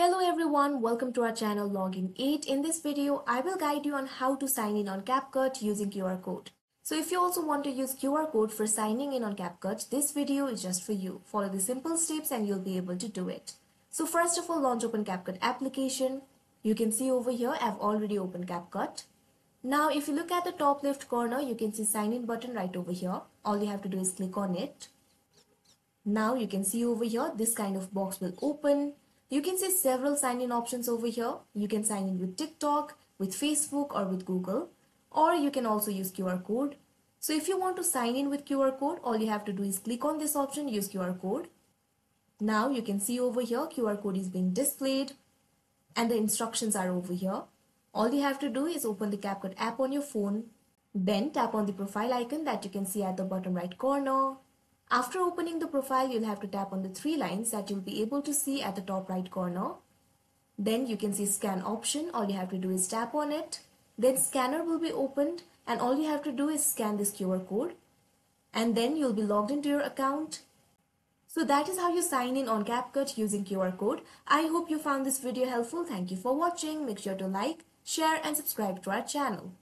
Hello everyone, welcome to our channel Login Aid. In this video, I will guide you on how to sign in on CapCut using QR code. So if you also want to use QR code for signing in on CapCut, this video is just for you. Follow the simple steps and you'll be able to do it. So first of all, launch open CapCut application. You can see over here, I've already opened CapCut. Now if you look at the top left corner, you can see sign in button right over here. All you have to do is click on it. Now you can see over here, this kind of box will open. You can see several sign-in options over here. You can sign in with TikTok, with Facebook or with Google, or you can also use QR code. So if you want to sign in with QR code, all you have to do is click on this option, use QR code. Now you can see over here, QR code is being displayed and the instructions are over here. All you have to do is open the CapCut app on your phone, then tap on the profile icon that you can see at the bottom right corner. After opening the profile, you'll have to tap on the three lines that you'll be able to see at the top right corner. Then you can see scan option. All you have to do is tap on it. Then scanner will be opened and all you have to do is scan this QR code. And then you'll be logged into your account. So that is how you sign in on CapCut using QR code. I hope you found this video helpful. Thank you for watching. Make sure to like, share and subscribe to our channel.